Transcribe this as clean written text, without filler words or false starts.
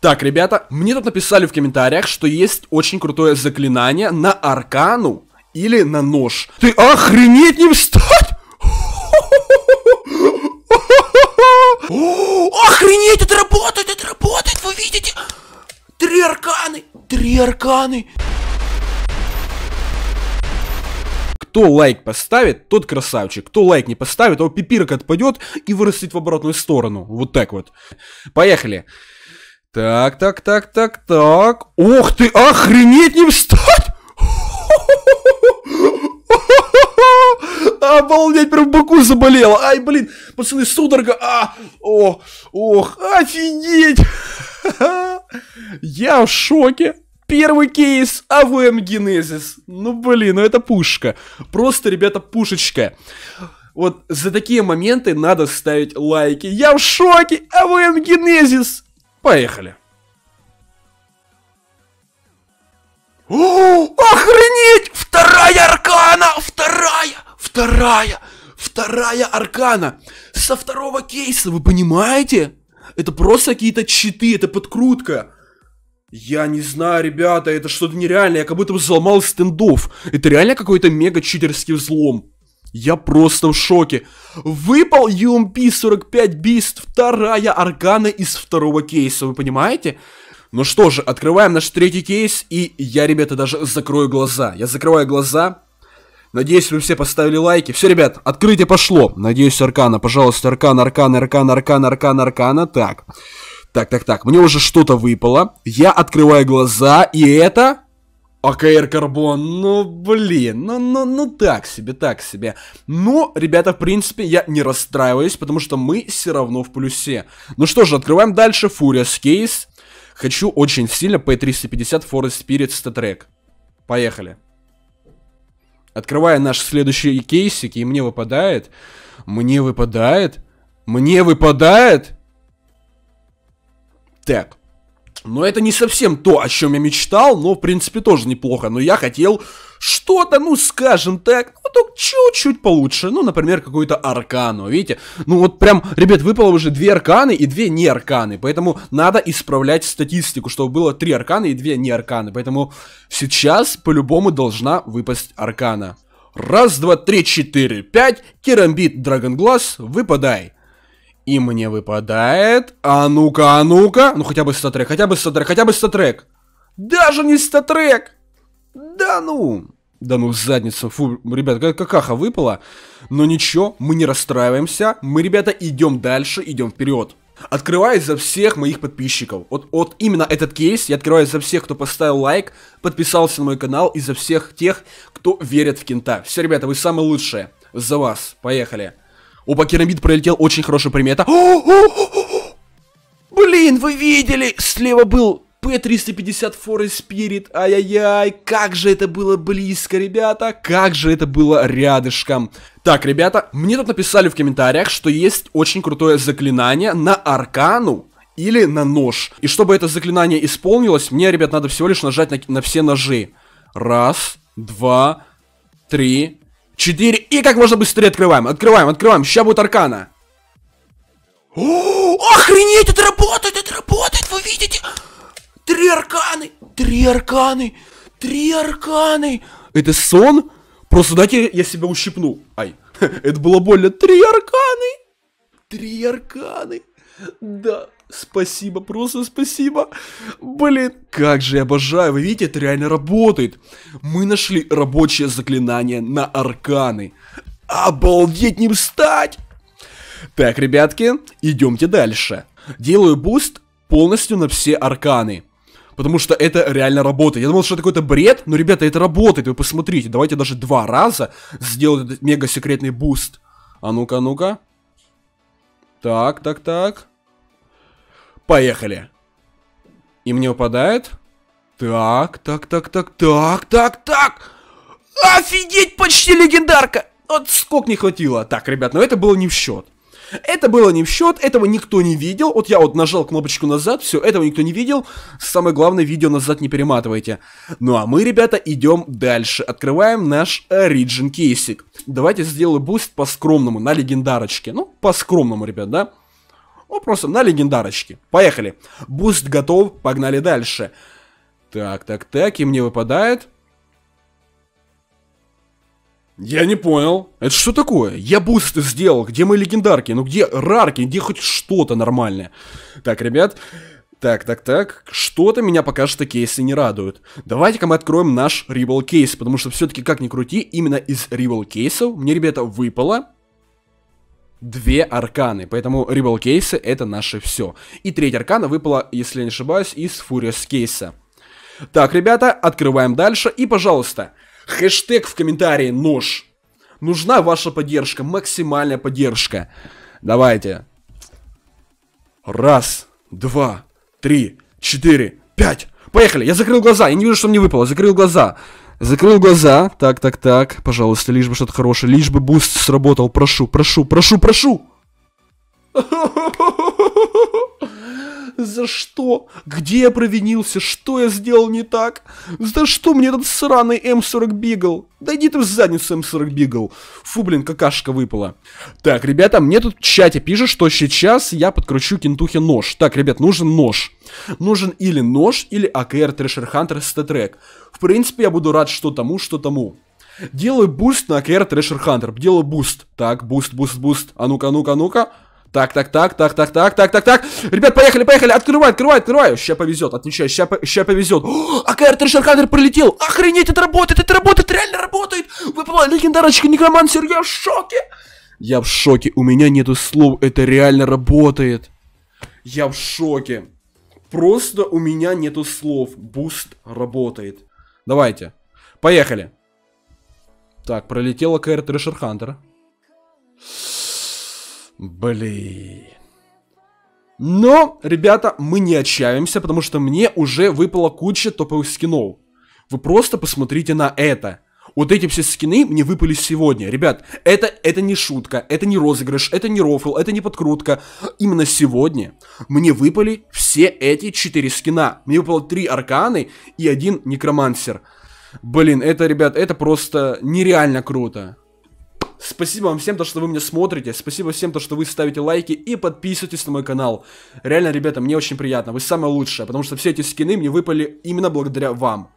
Так, ребята, мне тут написали в комментариях, что есть очень крутое заклинание на аркану или на нож. Ты охренеть не встать! Охренеть, это работает, вы видите? 3 арканы. Кто лайк поставит, тот красавчик. Кто лайк не поставит, его пипирок отпадет и вырастет в обратную сторону. Вот так вот. Поехали. Так. Ох ты, охренеть не встать! Обалдеть, прям в боку заболело. Ай, блин, пацаны, судорога. Ох, офигеть. Я в шоке. Первый кейс АВМ Генезис. Ну, блин, ну это пушка. Просто, ребята, пушечка. Вот за такие моменты надо ставить лайки. Я в шоке. АВМ Генезис. Поехали. О, охренеть! Вторая аркана! Со второго кейса, вы понимаете? Это просто какие-то читы, это подкрутка. Я не знаю, ребята, это что-то нереальное. Я как будто взломал стендов. Это реально какой-то мега-читерский взлом. Я просто в шоке. Выпал UMP45 Beast, вторая аркана из второго кейса, вы понимаете? Ну что же, открываем наш третий кейс, и я, ребята, даже закрою глаза. Я закрываю глаза. Надеюсь, вы все поставили лайки. Все, ребят, открытие пошло. Надеюсь, аркана, пожалуйста, аркана. Так. Мне уже что-то выпало. Я открываю глаза, и это... АКР-карбон, ну блин, ну так себе. Но, ребята, в принципе, я не расстраиваюсь, потому что мы все равно в плюсе. Ну что же, открываем дальше Furious Case. Хочу очень сильно P350 Forest Spirit статрек. Поехали. Открываю наши следующие кейсики, и мне выпадает. Так. Но это не совсем то, о чем я мечтал, но, в принципе, тоже неплохо. Но я хотел что-то, ну, скажем так, ну, только чуть-чуть получше. Ну, например, какую-то аркану, видите? Ну, вот прям, ребят, выпало уже 2 арканы и 2 не арканы. Поэтому надо исправлять статистику, чтобы было 3 арканы и 2 не арканы. Поэтому сейчас по-любому должна выпасть аркана. 1, 2, 3, 4, 5. Керамбит Драгонглаз, выпадай. И мне выпадает... А ну-ка! Ну хотя бы статрек! Даже не статрек! Да ну, задница! Фу, ребят, какаха выпала. Но ничего, мы не расстраиваемся. Мы, ребята, идем дальше, идем вперед. Открываю за всех моих подписчиков. Вот именно этот кейс я открываю за всех, кто поставил лайк, подписался на мой канал, и за всех тех, кто верит в кента. Все, ребята, вы самые лучшие. За вас. Поехали. Опа, керамбит пролетел, очень хорошая примета. Блин, вы видели? Слева был P350 Forest Spirit. Ай-яй-яй, как же это было близко, ребята. Как же это было рядышком. Так, ребята, мне тут написали в комментариях, что есть очень крутое заклинание на аркану или на нож. И чтобы это заклинание исполнилось, мне, ребят, надо всего лишь нажать на все ножи. 1, 2, 3, 4. И как можно быстрее открываем. Сейчас будет аркана. О, охренеть, это работает, вы видите? 3 арканы. Это сон? Просто дайте я себя ущипну. Ай, это было больно. 3 арканы. Да, спасибо, просто спасибо. Блин, как же я обожаю. Вы видите, это реально работает. Мы нашли рабочее заклинание на арканы. Обалдеть не встать. Так, ребятки, идемте дальше. Делаю буст полностью на все арканы, потому что это реально работает. Я думал, что это какой-то бред, но, ребята, это работает. Вы посмотрите, давайте даже 2 раза сделать этот мега секретный буст. А ну-ка. Так. Поехали. И мне выпадает. Так. Офигеть, почти легендарка. Вот сколько не хватило. Так, ребят, но это было не в счет. Этого никто не видел. Вот я вот нажал кнопочку назад, все, этого никто не видел. Самое главное, видео назад не перематывайте. Ну а мы, ребята, идем дальше. Открываем наш Origin кейсик. Давайте сделаю буст по-скромному, на легендарочке. Ну, по-скромному, ребят, да? просто на легендарочке. Поехали. Буст готов, погнали дальше. Так, так, так, и мне выпадает... Я не понял. Это что такое? Я бусты сделал. Где мои легендарки? Ну где рарки? Где хоть что-то нормальное? Так, ребят. Так, так, так. Что-то меня пока что кейсы не радуют. Давайте-ка мы откроем наш Rebel кейс. Потому что все-таки, как ни крути, именно из Rebel кейсов мне, ребята, выпало... Две арканы, поэтому Rebel кейсы это наше все. И третья аркана выпала, если я не ошибаюсь, из Furious кейса. Так, ребята, открываем дальше. И, пожалуйста, хэштег в комментарии нож. Нужна ваша поддержка, максимальная поддержка. Давайте. 1, 2, 3, 4, 5. Поехали, я закрыл глаза, я не вижу, что мне выпало. Закрыл глаза. Закрыл глаза. Так, так, так. Пожалуйста, лишь бы что-то хорошее. Лишь бы буст сработал. Прошу, прошу, прошу, прошу. За что? Где я провинился? Что я сделал не так? За что мне этот сраный М40 Бигл? Да иди ты в задницу, М40 Бигл. Фу, блин, какашка выпала. Так, ребята, мне тут в чате пишут, что сейчас я подкручу кентухе нож. Так, ребят, нужен нож. Нужен или нож, или АКР Трешер Хантер статрек. В принципе, я буду рад что тому, что тому. Делаю буст на АКР Трешер Хантер. Делаю буст. Так, буст, буст, буст. А ну-ка, ну-ка, ну-ка. Так, так, так, так, так, так, так, так, так. Ребят, поехали, поехали. Открывай, открывай, открывай. Ща повезет, отвечаю, ща повезет. АКР Трешер Хантер прилетел. Охренеть, это работает, реально работает. Выпала легендарочка некромансер, я в шоке. Я в шоке, у меня нету слов, это реально работает. Я в шоке. Просто у меня нету слов. Буст работает. Давайте, поехали. Так, пролетел АКР Трешер Хантер. Блин. Но, ребята, мы не отчаиваемся, потому что мне уже выпала куча топовых скинов. Вы просто посмотрите на это. Вот эти все скины мне выпали сегодня. Ребят, это не шутка, это не розыгрыш, это не рофл, это не подкрутка. Именно сегодня мне выпали все эти 4 скина. Мне выпало 3 арканы и 1 некромансер. Блин, это, ребят, это просто нереально круто. Спасибо вам всем, то, что вы меня смотрите. Спасибо всем, то, что вы ставите лайки и подписывайтесь на мой канал. Реально, ребята, мне очень приятно. Вы самое лучшее, потому что все эти скины мне выпали именно благодаря вам.